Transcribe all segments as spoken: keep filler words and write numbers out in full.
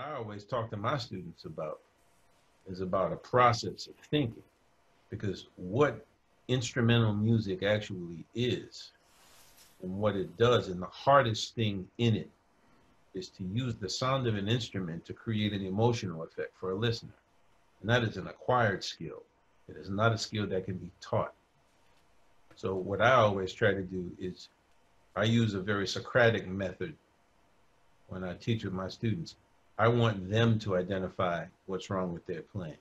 I always talk to my students about is about a process of thinking, because what instrumental music actually is and what it does, and the hardest thing in it is to use the sound of an instrument to create an emotional effect for a listener. And that is an acquired skill. It is not a skill that can be taught. So what I always try to do is I use a very Socratic method when I teach with my students. I want them to identify what's wrong with their playing.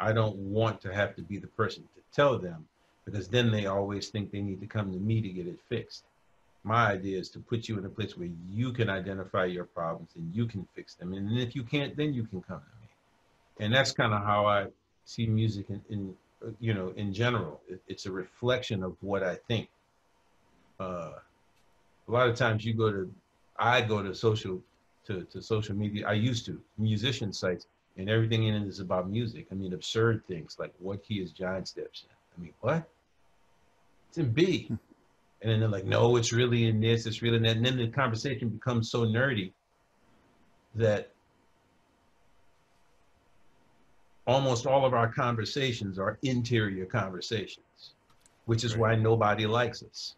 I don't want to have to be the person to tell them, because then they always think they need to come to me to get it fixed. My idea is to put you in a place where you can identify your problems and you can fix them. And if you can't, then you can come to me. And that's kind of how I see music in, in you know, in general. It, it's a reflection of what I think. Uh, a lot of times you go to, I go to social To, to social media, I used to, musician sites, and everything in it is about music. I mean, absurd things like, what key is Giant Steps in? I mean, what? It's in B. And then they're like, no, it's really in this, it's really in that. And then the conversation becomes so nerdy that almost all of our conversations are interior conversations, which is right. Why nobody likes us.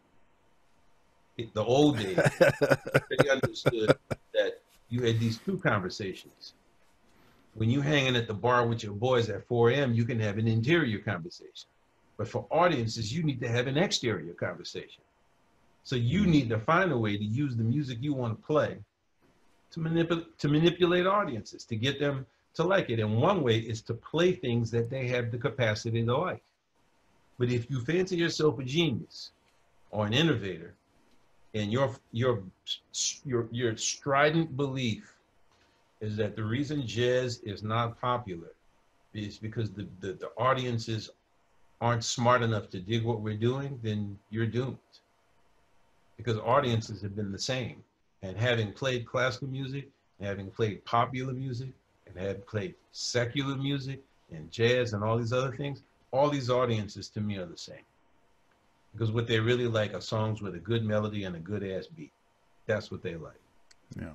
It, the old days, they understood that you had these two conversations. When you're hanging at the bar with your boys at four a m, you can have an interior conversation. But for audiences, you need to have an exterior conversation. So you need to find a way to use the music you want to play to, manipul- to manipulate audiences, to get them to like it. And one way is to play things that they have the capacity to like. But if you fancy yourself a genius or an innovator, and your, your, your, your strident belief is that the reason jazz is not popular is because the, the, the audiences aren't smart enough to dig what we're doing, then you're doomed. Because audiences have been the same. And having played classical music, and having played popular music, and having played secular music, and jazz, and all these other things, all these audiences to me are the same. Because what they really like are songs with a good melody and a good ass beat. That's what they like. Yeah.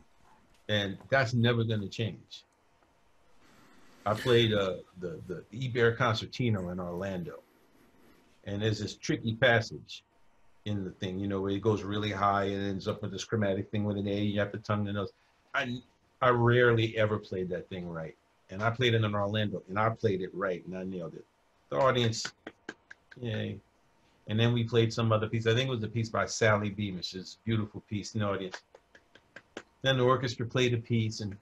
And that's never going to change. I played uh, the, the Eber concertino in Orlando. And there's this tricky passage in the thing, you know, where it goes really high and ends up with this chromatic thing with an A. You have to tongue the nose. I, I rarely ever played that thing right. And I played it in Orlando. And I played it right. And I nailed it. The audience, yay. And then we played some other piece. I think it was a piece by Sally Beamish. It's a beautiful piece in the audience. Then the orchestra played a piece, and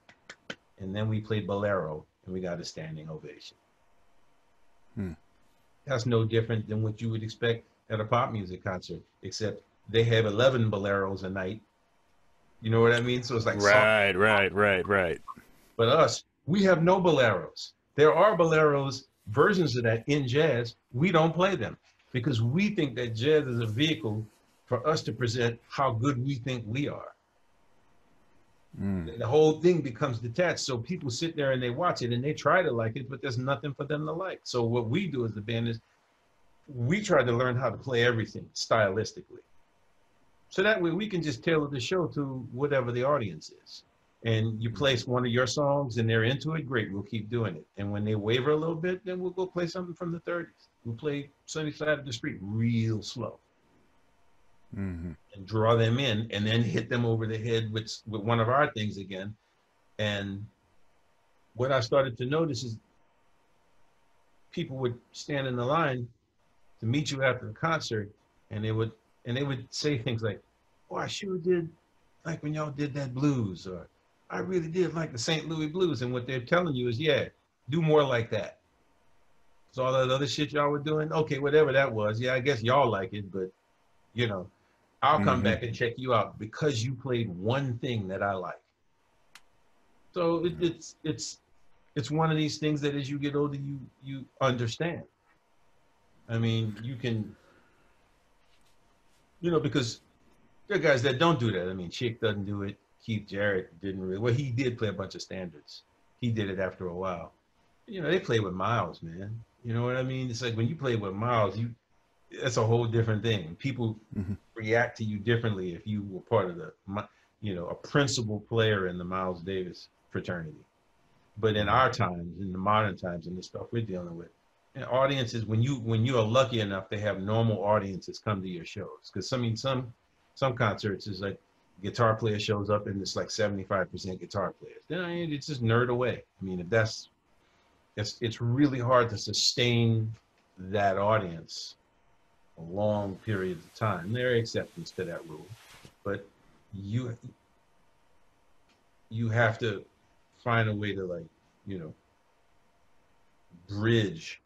and then we played Bolero, and we got a standing ovation. Hmm. That's no different than what you would expect at a pop music concert, except they have eleven Boleros a night. You know what I mean? So it's like right, right, right, right. But us, we have no Boleros. There are Boleros, versions of that in jazz. We don't play them. Because we think that jazz is a vehicle for us to present how good we think we are. Mm. The whole thing becomes detached. So people sit there and they watch it and they try to like it, but there's nothing for them to like. So what we do as the band is we try to learn how to play everything stylistically. So that way we can just tailor the show to whatever the audience is. And you place one of your songs and they're into it, great, we'll keep doing it. And when they waver a little bit, then we'll go play something from the thirties. We'll play Sunny Side of the Street real slow. Mm-hmm. And draw them in and then hit them over the head with, with one of our things again. And what I started to notice is people would stand in the line to meet you after the concert and they would, and they would say things like, oh, I sure did like when y'all did that blues, or I really did like the Saint Louis blues. And what they're telling you is, yeah, do more like that. So all that other shit y'all were doing, okay, whatever that was, yeah, I guess y'all like it, but, you know, I'll mm-hmm. come back and check you out because you played one thing that I like. So it, it's it's it's one of these things that as you get older, you you understand. I mean, you can, you know, because there are guys that don't do that. I mean, Chick doesn't do it. Keith Jarrett didn't really. Well, he did play a bunch of standards. He did it after a while. You know, they play with Miles, man. You know what I mean? It's like when you play with Miles, you that's a whole different thing. People mm-hmm. react to you differently if you were part of the, you know, a principal player in the Miles Davis fraternity. But in our times, in the modern times, and the stuff we're dealing with, and audiences, when you when you are lucky enough to have normal audiences come to your shows, because I mean, some some concerts is like guitar player shows up and it's like seventy-five percent guitar players. Then I mean, it's just nerd away. I mean, if that's it's it's really hard to sustain that audience a long period of time. There are exceptions to that rule, but you you have to find a way to, like, you know, bridge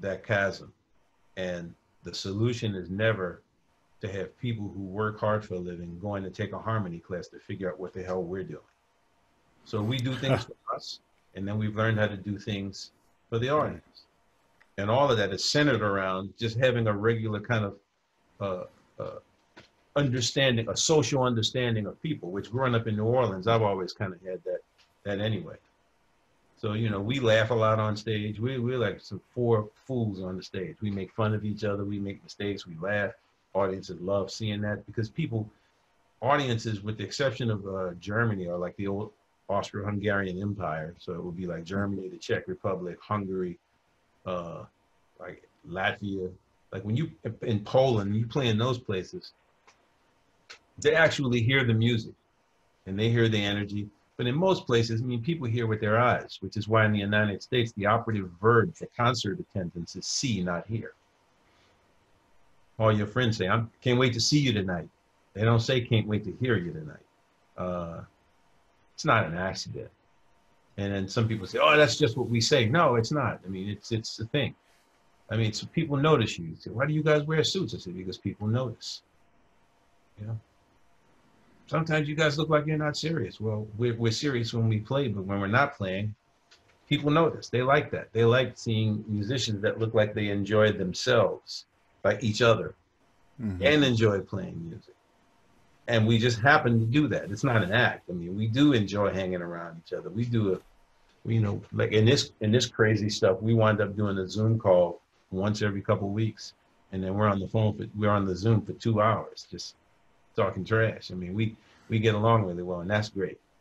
that chasm. And the solution is never to have people who work hard for a living going to take a harmony class to figure out what the hell we're doing. So we do things for us, and then we've learned how to do things for the audience. And all of that is centered around just having a regular kind of uh, uh, understanding, a social understanding of people, which growing up in New Orleans, I've always kind of had that that anyway. So, you know, we laugh a lot on stage. We, we're like some four fools on the stage. We make fun of each other. We make mistakes. We laugh. Audiences love seeing that, because people, audiences, with the exception of uh, Germany, are like the old Austro-Hungarian Empire. So it would be like Germany, the Czech Republic, Hungary, uh, like Latvia. Like when you, in Poland, you play in those places, they actually hear the music and they hear the energy. But in most places, I mean, people hear with their eyes, which is why in the United States, the operative verb for concert attendance is see, not hear. All your friends say, I can't wait to see you tonight. They don't say, can't wait to hear you tonight. Uh, it's not an accident. And then some people say, oh, that's just what we say. No, it's not. I mean, it's it's the thing. I mean, so people notice you. You say, why do you guys wear suits? I say, because people notice, you know. Sometimes you guys look like you're not serious. Well, we're, we're serious when we play, but when we're not playing, people notice. They like that. They like seeing musicians that look like they enjoy themselves, like each other, mm-hmm. and enjoy playing music. And we just happen to do that. It's not an act. I mean, we do enjoy hanging around each other. We do a, we, you know, like in this in this crazy stuff, we wind up doing a Zoom call once every couple of weeks, and then we're on the phone for, we're on the Zoom for two hours, just talking trash. I mean, we, we get along really well, and that's great.